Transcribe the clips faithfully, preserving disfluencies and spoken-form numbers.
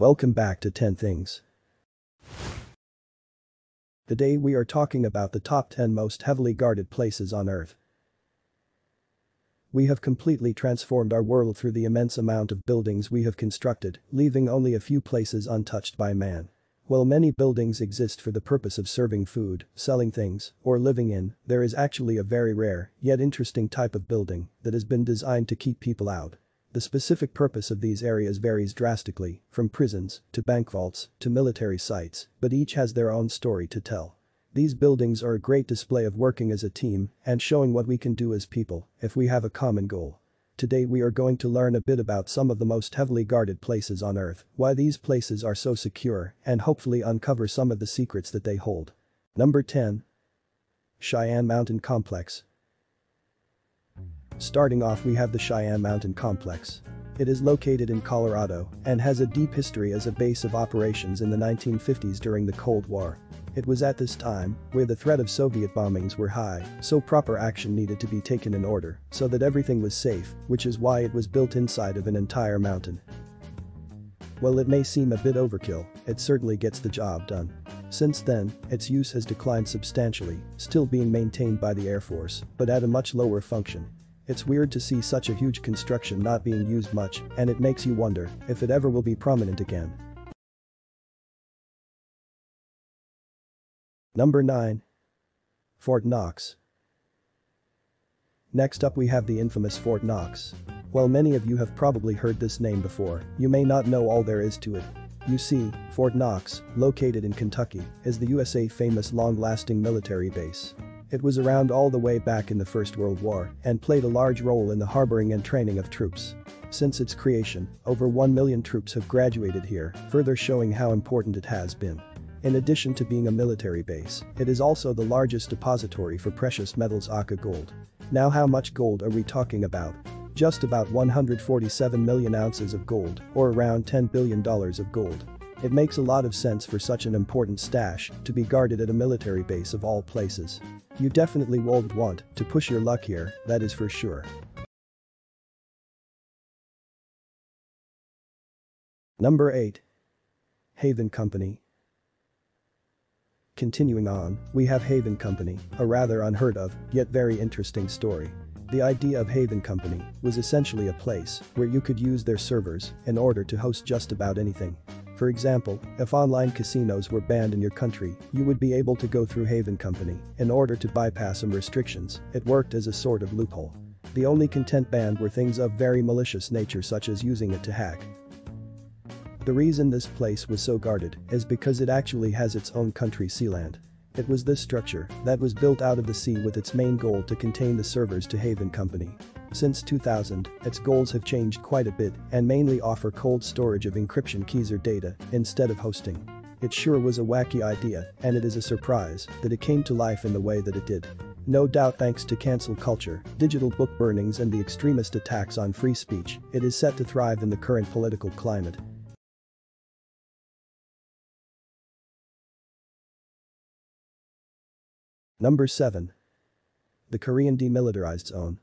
Welcome back to ten things. Today we are talking about the top ten most heavily guarded places on Earth. We have completely transformed our world through the immense amount of buildings we have constructed, leaving only a few places untouched by man. While many buildings exist for the purpose of serving food, selling things, or living in, there is actually a very rare, yet interesting type of building that has been designed to keep people out. The specific purpose of these areas varies drastically, from prisons, to bank vaults, to military sites, but each has their own story to tell. These buildings are a great display of working as a team and showing what we can do as people if we have a common goal. Today we are going to learn a bit about some of the most heavily guarded places on Earth, why these places are so secure, and hopefully uncover some of the secrets that they hold. Number ten. Cheyenne Mountain Complex. Starting off, we have the Cheyenne Mountain Complex. It is located in Colorado and has a deep history as a base of operations in the nineteen fifties during the Cold War. It was at this time where the threat of Soviet bombings were high, so proper action needed to be taken in order so that everything was safe, which is why it was built inside of an entire mountain. While it may seem a bit overkill, it certainly gets the job done. Since then, its use has declined substantially, still being maintained by the Air Force, but at a much lower function. It's weird to see such a huge construction not being used much, and it makes you wonder if it ever will be prominent again. Number nine. Fort Knox. Next up, we have the infamous Fort Knox. While many of you have probably heard this name before, you may not know all there is to it. You see, Fort Knox, located in Kentucky, is the U S A's famous long-lasting military base. It was around all the way back in the First World War and played a large role in the harboring and training of troops. Since its creation, over one million troops have graduated here, further showing how important it has been. In addition to being a military base, it is also the largest depository for precious metals, aka gold. Now, how much gold are we talking about? Just about one hundred forty-seven million ounces of gold, or around ten billion dollars of gold. It makes a lot of sense for such an important stash to be guarded at a military base of all places. You definitely won't want to push your luck here, that is for sure. Number eight. Haven Company. Continuing on, we have Haven Company, a rather unheard of, yet very interesting story. The idea of Haven Company was essentially a place where you could use their servers in order to host just about anything. For example, if online casinos were banned in your country, you would be able to go through Haven Company in order to bypass some restrictions. It worked as a sort of loophole. The only content banned were things of very malicious nature, such as using it to hack. The reason this place was so guarded is because it actually has its own country, Sealand. It was this structure that was built out of the sea with its main goal to contain the servers to Haven Company. Since two thousand, its goals have changed quite a bit and mainly offer cold storage of encryption keys or data instead of hosting. It sure was a wacky idea, and it is a surprise that it came to life in the way that it did. No doubt thanks to cancel culture, digital book burnings, and the extremist attacks on free speech, it is set to thrive in the current political climate. Number seven. The Korean Demilitarized Zone.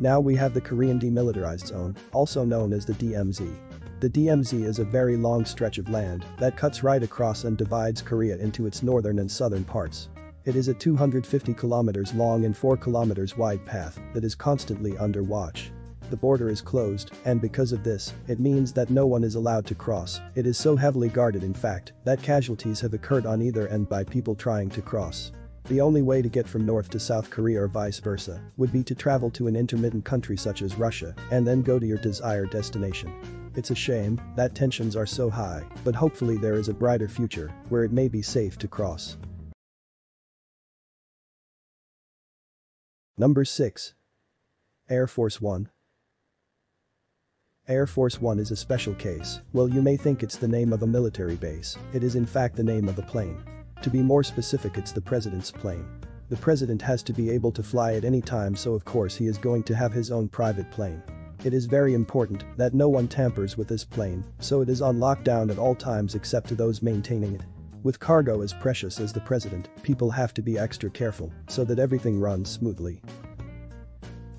Now we have the Korean Demilitarized Zone, also known as the D M Z. The D M Z is a very long stretch of land that cuts right across and divides Korea into its northern and southern parts. It is a two hundred fifty kilometers long and four kilometers wide path that is constantly under watch. The border is closed, and because of this, it means that no one is allowed to cross. It is so heavily guarded, in fact, that casualties have occurred on either end by people trying to cross. The only way to get from North to South Korea or vice versa would be to travel to an intermittent country such as Russia and then go to your desired destination. It's a shame that tensions are so high, but hopefully there is a brighter future where it may be safe to cross. Number six. Air Force One. Air Force One is a special case. Well, you may think it's the name of a military base, it is in fact the name of a plane. To be more specific, it's the president's plane. The president has to be able to fly at any time, so of course he is going to have his own private plane. It is very important that no one tampers with this plane, so it is on lockdown at all times except to those maintaining it. With cargo as precious as the president, people have to be extra careful so that everything runs smoothly.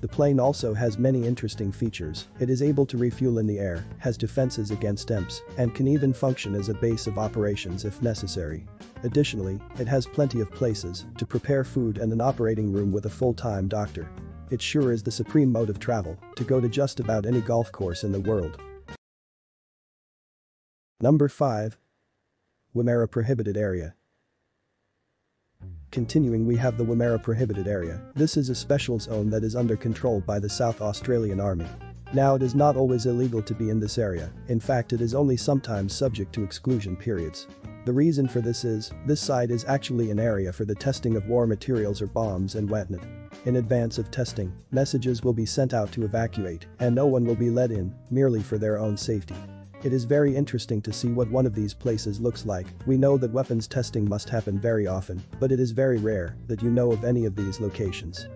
The plane also has many interesting features. It is able to refuel in the air, has defenses against E M Ps, and can even function as a base of operations if necessary. Additionally, it has plenty of places to prepare food and an operating room with a full-time doctor. It sure is the supreme mode of travel to go to just about any golf course in the world. Number five. Woomera Prohibited Area. Continuing, we have the Woomera Prohibited Area. This is a special zone that is under control by the South Australian Army. Now, it is not always illegal to be in this area. In fact, it is only sometimes subject to exclusion periods. The reason for this is, this site is actually an area for the testing of war materials or bombs and whatnot. In advance of testing, messages will be sent out to evacuate, and no one will be let in, merely for their own safety. It is very interesting to see what one of these places looks like. We know that weapons testing must happen very often, but it is very rare that you know of any of these locations.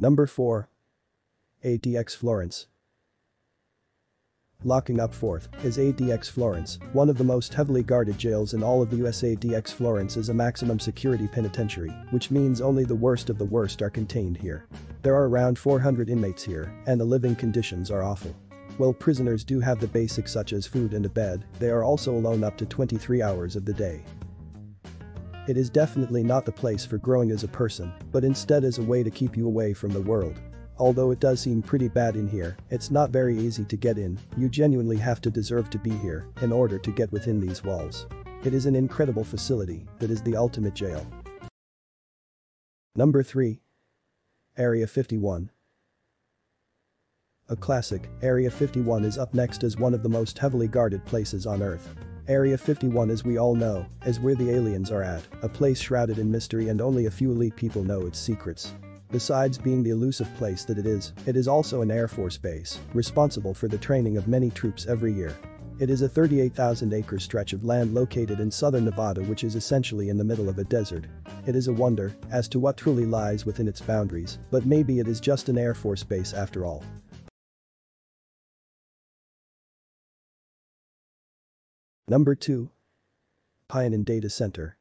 Number four. A D X Florence. Locking up fourth is A D X Florence, one of the most heavily guarded jails in all of the U S. A D X Florence is a maximum security penitentiary, which means only the worst of the worst are contained here. There are around four hundred inmates here, and the living conditions are awful. While prisoners do have the basics such as food and a bed, they are also alone up to twenty-three hours of the day. It is definitely not the place for growing as a person, but instead as a way to keep you away from the world. Although it does seem pretty bad in here, it's not very easy to get in. You genuinely have to deserve to be here in order to get within these walls. It is an incredible facility that is the ultimate jail. Number three. Area fifty-one. A classic, Area fifty-one is up next as one of the most heavily guarded places on Earth. Area fifty-one, as we all know, is where the aliens are at, a place shrouded in mystery and only a few elite people know its secrets. Besides being the elusive place that it is, it is also an Air Force base, responsible for the training of many troops every year. It is a thirty-eight thousand acre stretch of land located in southern Nevada, which is essentially in the middle of a desert. It is a wonder as to what truly lies within its boundaries, but maybe it is just an Air Force base after all. Number two. Pionen Data Center.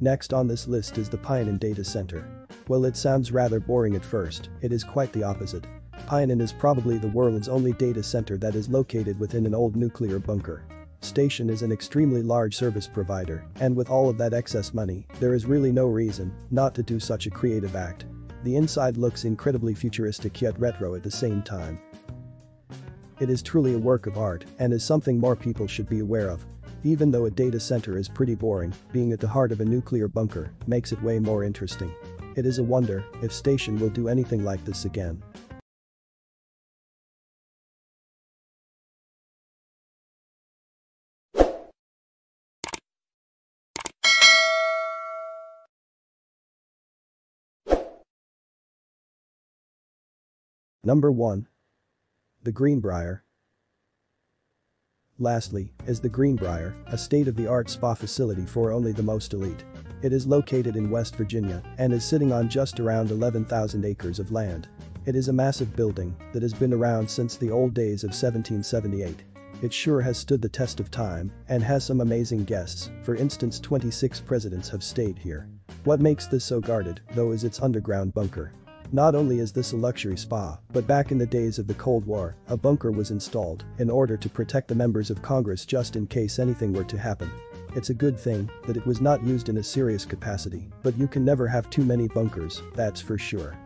Next on this list is the Pionen Data Center. While it sounds rather boring at first, it is quite the opposite. Pionen is probably the world's only data center that is located within an old nuclear bunker. Station is an extremely large service provider, and with all of that excess money, there is really no reason not to do such a creative act. The inside looks incredibly futuristic yet retro at the same time. It is truly a work of art and is something more people should be aware of. Even though a data center is pretty boring, being at the heart of a nuclear bunker makes it way more interesting. It is a wonder if station will do anything like this again. Number one. The Greenbrier. Lastly, is the Greenbrier, a state-of-the-art spa facility for only the most elite. It is located in West Virginia and is sitting on just around eleven thousand acres of land. It is a massive building that has been around since the old days of seventeen seventy-eight. It sure has stood the test of time and has some amazing guests. For instance, twenty-six presidents have stayed here. What makes this so guarded, though, is its underground bunker. Not only is this a luxury spa, but back in the days of the Cold War, a bunker was installed in order to protect the members of Congress just in case anything were to happen. It's a good thing that it was not used in a serious capacity, but you can never have too many bunkers, that's for sure.